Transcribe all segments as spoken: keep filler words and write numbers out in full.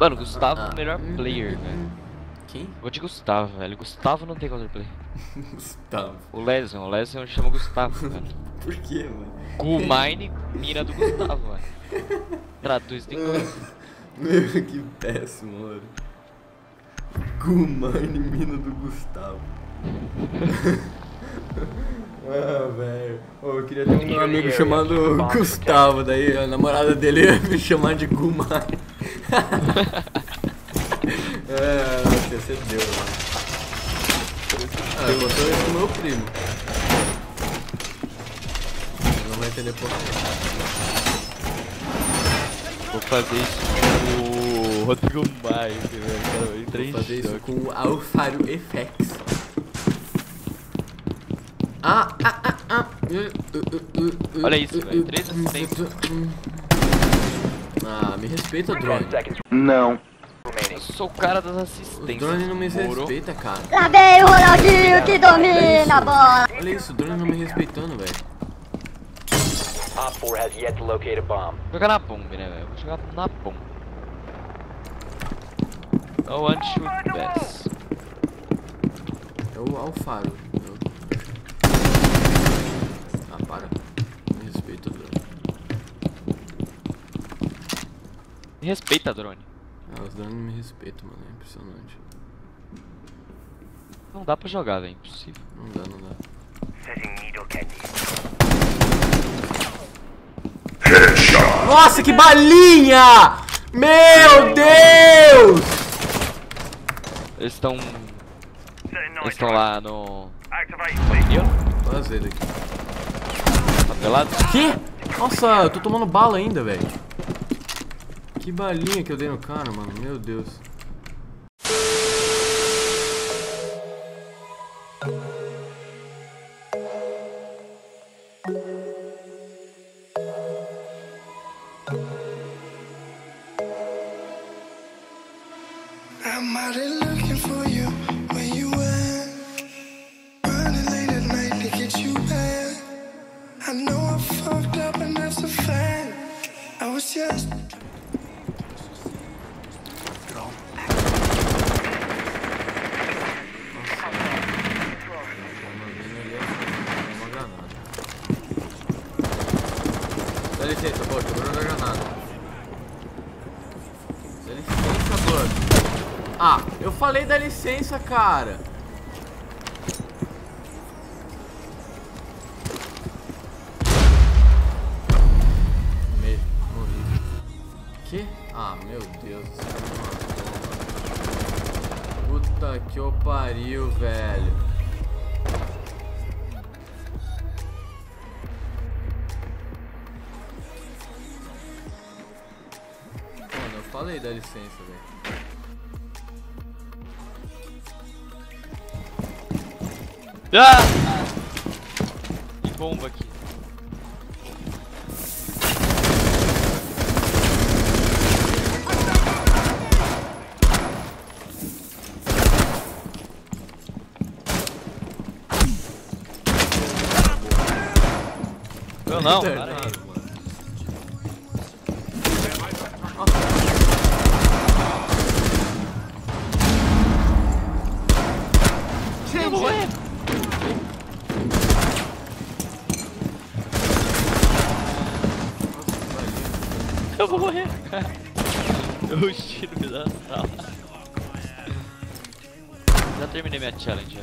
Mano, Gustavo é o melhor player, velho. Quem? Vou de Gustavo, velho. Gustavo não tem counterplay. Gustavo. O Lesion, o Lesion chama Gustavo, velho. Por que, mano? Gumine, mira do Gustavo, velho. Traduz de coisa. Meu, que péssimo, mano. Gumine, mina do Gustavo. Ah, velho. Oh, eu queria ter um amigo chamado Gustavo, daí a namorada dele ia me chamar de Gumine. É, você deu, mano. Ah, eu botou isso no meu primo. Ele não vai entender por quê. Vou fazer isso com o Rodrigo Maia, velho. Vou fazer isso com o Alfaro F X. Ah, ah, ah, ah. Olha isso, velho. três a três. Ah, me respeita, drone. Não. Eu sou o cara das assistências. O drone não me respeita, cara. Lá vem o Ronaldinho que domina a bola. Olha isso, o drone não me respeitando, velho. Vou jogar na bomba, né, velho? Vou jogar na bomba. No one shoot pass. É o Alfaro. Ah, para. Me respeita, drone. Me respeita, drone. Ah, os drones não me respeitam, mano, é impressionante. Não dá pra jogar, velho, impossível. Não dá, não dá. Nossa, que balinha! Meu Deus! Eles estão... Eles estão lá no... Fazer daqui. Tá pelado? Que? Nossa, eu tô tomando bala ainda, velho. Que balinha que eu dei no cara, mano. Meu Deus. Ah, eu falei da licença, cara. Me... Morri. Que? Ah, meu Deus do céu. Puta que eu pariu, velho. Mano, eu falei da licença, velho. Ah! Tem bomba aqui. Eu não, cara. Cara. Eu vou morrer! Eu tiro me da sala. Já terminei minha challenge já.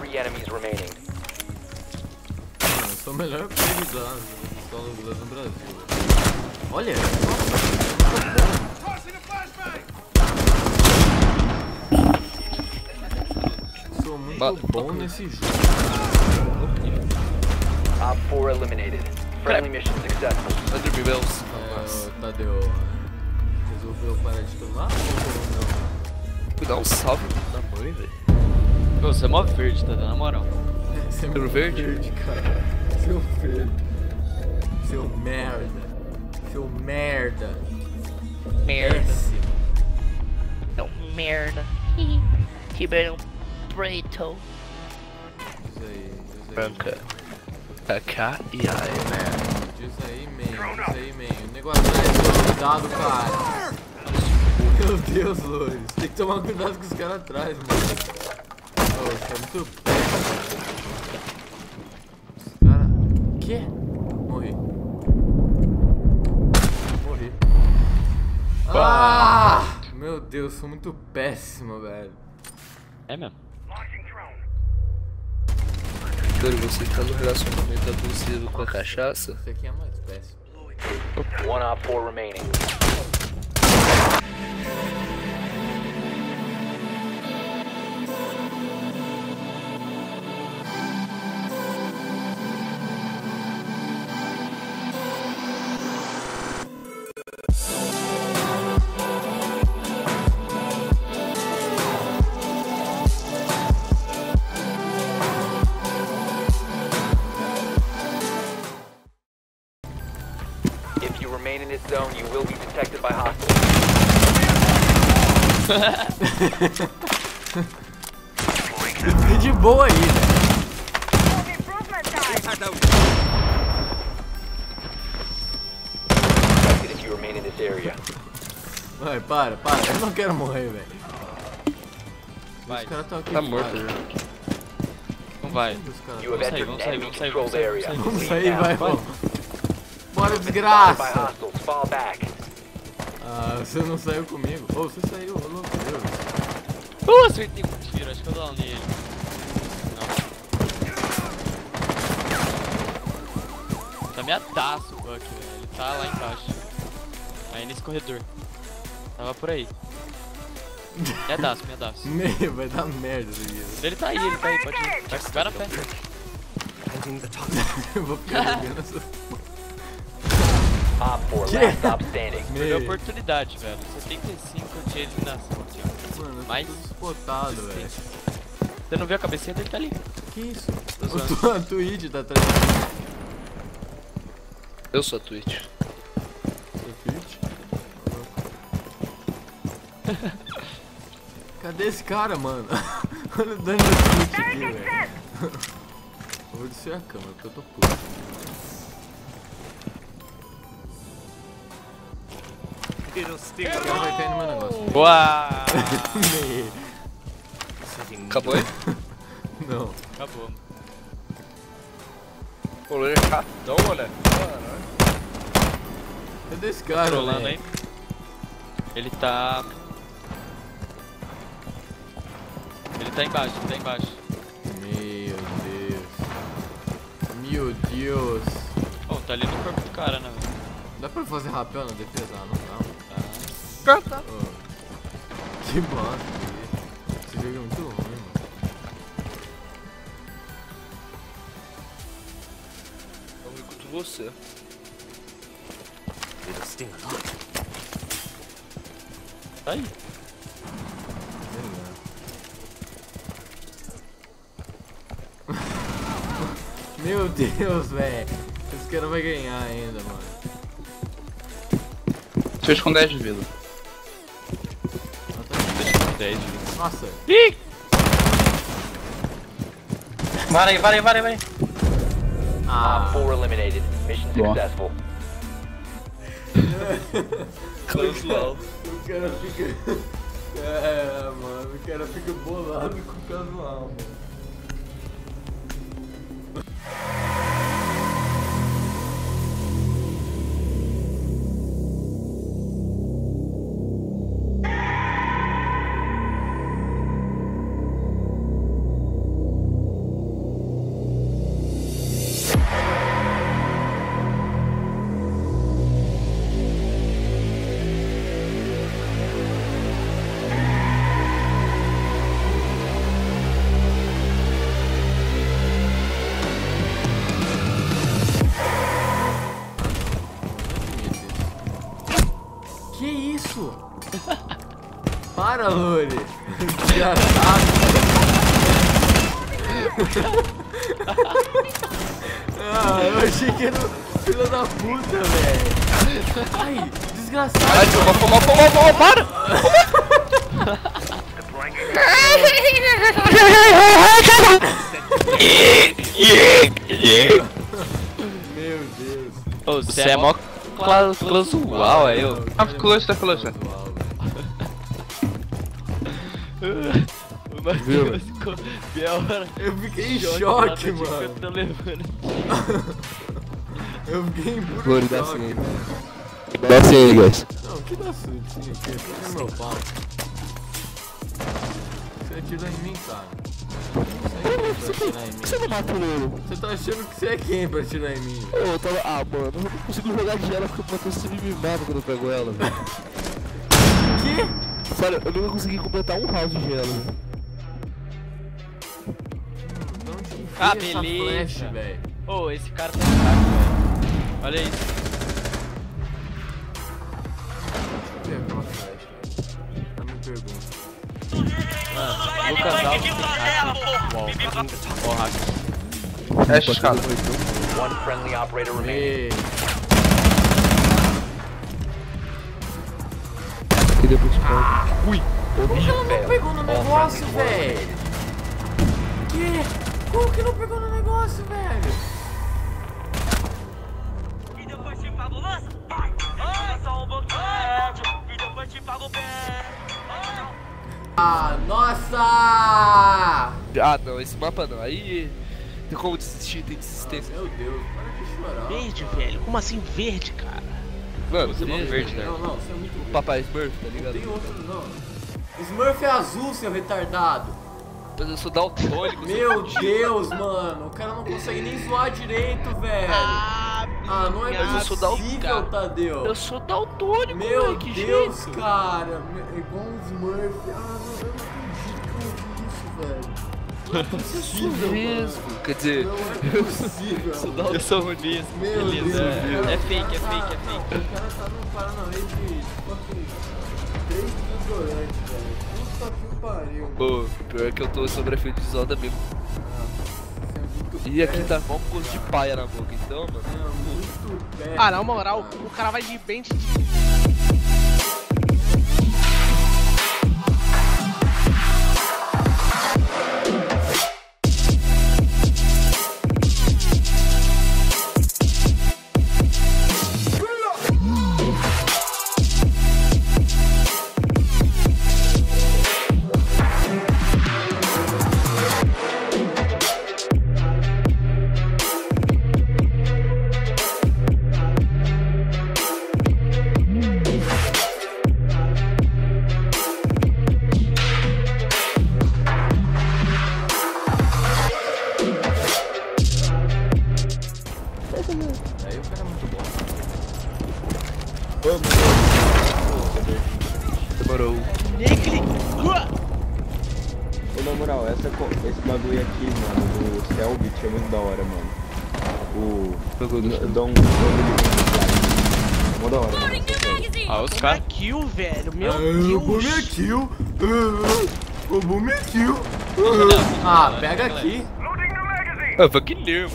Three enemies remaining. Eu sou o melhor priorizado do Brasil. Olha! Sou muito bom nesse jogo. Top four eliminated. Friendly mission successful. Under Bills. É, o Tadeu resolveu parar de tomar ou não? Dá um salve da mãe, velho. Pô, você é mó verde, Tadeu, na moral. É, você é mó verde? verde, cara. Seu verde. Seu merda. Seu merda. Merda. Péssimo. Seu merda. Ribeirão Preto. Isso aí, isso aí. Branca. A K e A, né? Ué, mas cuidado, cara. Meu Deus, Lourdes. Tem que tomar cuidado com os caras atrás, mano. Oh, isso é muito perto. Os caras... Quê? Morri. Morri. Ah! Meu Deus, sou muito péssimo, velho. É mesmo? Pedro, você está no relacionamento abusivo com a cachaça? Isso aqui é mais péssimo. One op four remaining. If you remain in this zone, you will be detected by hostiles. Fiquei de boa aí, velho. If you remain in this area. Vai, para, para. Eu não quero morrer, velho. Vai. Os caras tão aqui. Tá morto já. Não vai. Vamos sair, vamos sair, vamos sair, vamos sair. Vamos sair, vai, vamos. Bora, desgraça! Ah, você não saiu comigo. Ô, oh, você saiu, ô louco, Deus. Nossa, ele tem um tiro, acho que eu dou um nele. Não. Tá meadaço o Buck, velho. Ele tá lá embaixo. Aí nesse corredor. Tava por aí. Meadaço, meadaço. Meu, vai dar merda, Deus. Ele tá aí, ele tá aí, pode ir. Vai ficar na pé. Eu vou ficar jogando essa porra. Melhor oportunidade, velho. setenta e cinco de eliminação, tio. Mano, mais espotado, velho. Você não viu a cabecinha dele? Tá ali. Que isso? O Twitch tá atrás. Eu sou a Twitch. Sou Twitch? Cadê esse cara, mano? Olha o dano do Twitch aqui, velho. Vou descer a câmera porque eu tô puto. Agora vai cair no meu negócio. Boa! Acabou aí? Não. Acabou. Pô, ele é catão, olha. Cadê esse cara, trolando, hein? Ele tá... Ele tá embaixo, ele tá embaixo. Meu Deus. Meu Deus. Pô, oh, tá ali no corpo do cara, né? Dá pra fazer rapel na defesa? Não, não. Oh, que bosta. Esse jogo é muito ruim, mano. Eu escuto você. Tá aí. Meu Deus, velho. Esse cara vai ganhar ainda, mano. Fez com dez de vida. dez. Nossa. Ih! Para aí, para aí, para aí. Ah, four eliminated. Mission successful. Close low. O cara fica... É, mano. O cara fica bolado com o casual, mano. Para, Luri! Ah, eu achei que era um filho da puta, velho! Ai, desgraçado! Ai, tio, vamos, vamos, vamos, vamos, para! Meu Deus! Você é mó... close, close wow, é eu. I'm close to close. Viu? Eu fiquei em choque, mano. Eu fiquei em choque. Dá sim. Dá sim, guys. Não, que dá sim, é meu pau. Você atirou em mim, cara. Você não mata o louro. Você tá achando que você é quem pra atirar em mim? Ô, eu tava. Ah, mano, eu não consigo jogar de ela porque eu tô sendo mimado quando eu pego ela, velho. Que? Sério, eu nunca consegui completar um round de gelo. Ah, beleza. Ô, oh, esse cara tá fraco, velho. Olha isso. Não me pergunta. Mano, Lucas Alves tem hack. Ó, hack. É escala. One friendly operator remaining. Que deu pro spawn. Ui! Como que ela não pegou no negócio, velho? Que? Como que não pegou no negócio, velho? E depois te paga o lance? Ai, só um boquete. E depois te paga o pé. Ah, nossa! Ah não, esse mapa não, aí tem como desistir, tem desistência. Ah, meu Deus, para de chorar. Verde, cara. Velho, como assim verde, cara? Mano, você é verde, verde, né? Não, não, você é muito verde. Papai Smurf, tá ligado? Não tem outro não. Smurf é azul, seu retardado. Mas eu sou daltônico. Meu Deus, mano, o cara não consegue nem zoar direito, velho. Ah, ah não é possível, Tadeu. Eu sou daltônico, meu mano, que Deus, jeito. Cara. É igual um Smurf. Ah, eu não acredito que eu vi isso, velho. Não é possível, mano. Quer dizer, não é possível. Eu sou runismo. Meu Deus, Deus. É fake, é fake, é fake. O cara tá num Paranauê de, tipo assim, três desodorantes, velho. Pô, pior que eu tô sobre a feita de zoda mesmo. E aqui tá com um gosto de paia na boca, então, mano. Ah, na moral, o cara vai de bem de. Ah, pega aqui. Eu vou killer,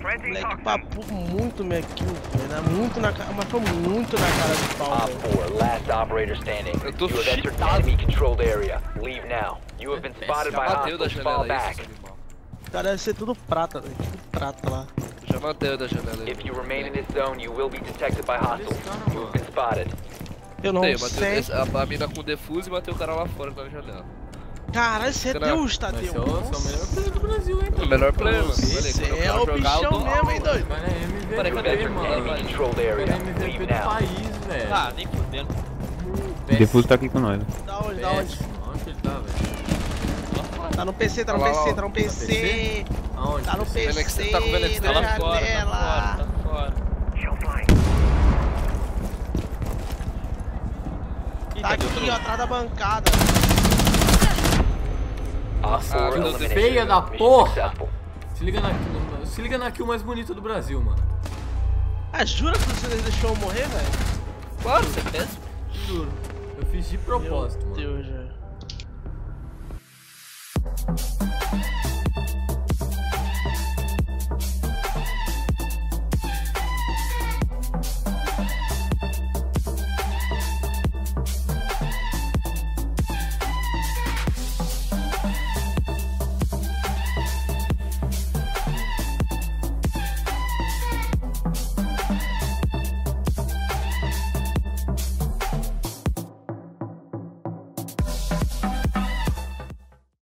mano. Moleque papo muito minha kill, velho. Muito na cara, matou muito na cara do pau. Eu tô cheatado. Cara, deve ser tudo prata, velho. Tudo prata lá. Já matei da janela. Eu não sei. A mina com defuse e matei o cara lá fora da janela. Caralho, você é Deus, Tadeu. Você é o melhor player do Brasil, hein? É o melhor player, mano. É o bichão mesmo, hein, doido? Mano, é M V P, mano. Mano, é M V P do país, velho. Ah, nem por dentro. Defuso tá aqui com nós. Dá onde, dá onde? Onde ele tá, velho? Tá no P C, tá no P C, tá no P C. Aonde? Tá no P C, tá com o Venex dela fora, tá fora. Tá aqui, ó, atrás da bancada. Nossa, ah, feia da porra! Se liga, na, se liga na kill mais bonita do Brasil, mano. Ah, jura que você deixou eu morrer, velho? Claro, você fez? Juro. Eu fiz de propósito, meu mano. Deus,